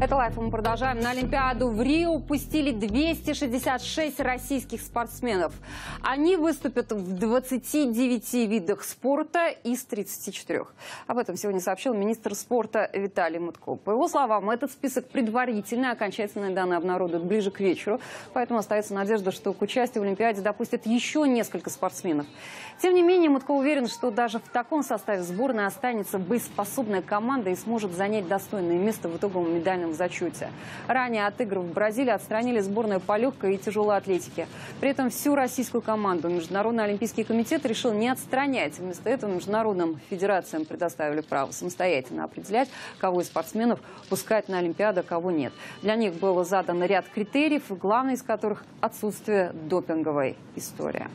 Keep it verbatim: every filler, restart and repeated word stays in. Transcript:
Это лайф, мы продолжаем. На Олимпиаду в Рио пустили двести шестьдесят шесть российских спортсменов. Они выступят в двадцати девяти видах спорта из тридцати четырёх. Об этом сегодня сообщил министр спорта Виталий Мутко. По его словам, этот список предварительный, окончательные данные обнародуют ближе к вечеру. Поэтому остается надежда, что к участию в Олимпиаде допустят еще несколько спортсменов. Тем не менее, Мутко уверен, что даже в таком составе сборной останется боеспособная команда и сможет занять достойное место в итоговом медальном в зачете. Ранее от игр в Бразилии отстранили сборную по легкой и тяжелой атлетике. При этом всю российскую команду Международный Олимпийский комитет решил не отстранять. Вместо этого международным федерациям предоставили право самостоятельно определять, кого из спортсменов пускать на Олимпиаду, кого нет. Для них было задано ряд критериев, главный из которых – отсутствие допинговой истории.